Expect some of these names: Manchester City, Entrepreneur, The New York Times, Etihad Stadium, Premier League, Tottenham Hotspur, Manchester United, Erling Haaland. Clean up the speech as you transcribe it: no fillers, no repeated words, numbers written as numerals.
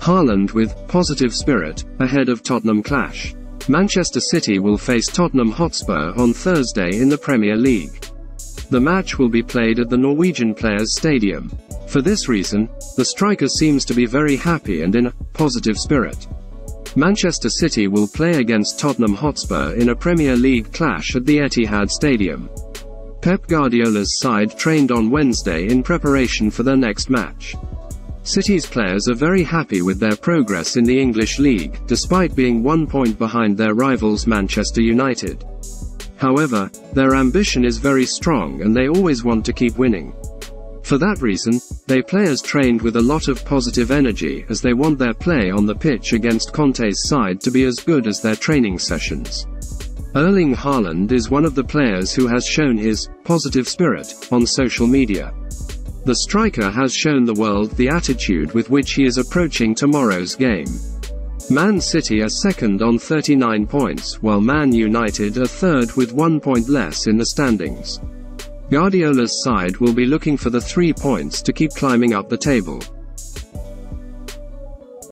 Haaland with positive spirit, ahead of Tottenham clash. Manchester City will face Tottenham Hotspur on Thursday in the Premier League. The match will be played at the Norwegian Players' Stadium. For this reason, the striker seems to be very happy and in a positive spirit. Manchester City will play against Tottenham Hotspur in a Premier League clash at the Etihad Stadium. Pep Guardiola's side trained on Wednesday in preparation for their next match. City's players are very happy with their progress in the English league, despite being 1 point behind their rivals Manchester United. However, their ambition is very strong and they always want to keep winning. For that reason, they players trained with a lot of positive energy as they want their play on the pitch against Conte's side to be as good as their training sessions. Erling Haaland is one of the players who has shown his positive spirit on social media. The striker has shown the world the attitude with which he is approaching tomorrow's game. Man City are second on 39 points, while Man United are third with 1 point less in the standings. Guardiola's side will be looking for the 3 points to keep climbing up the table.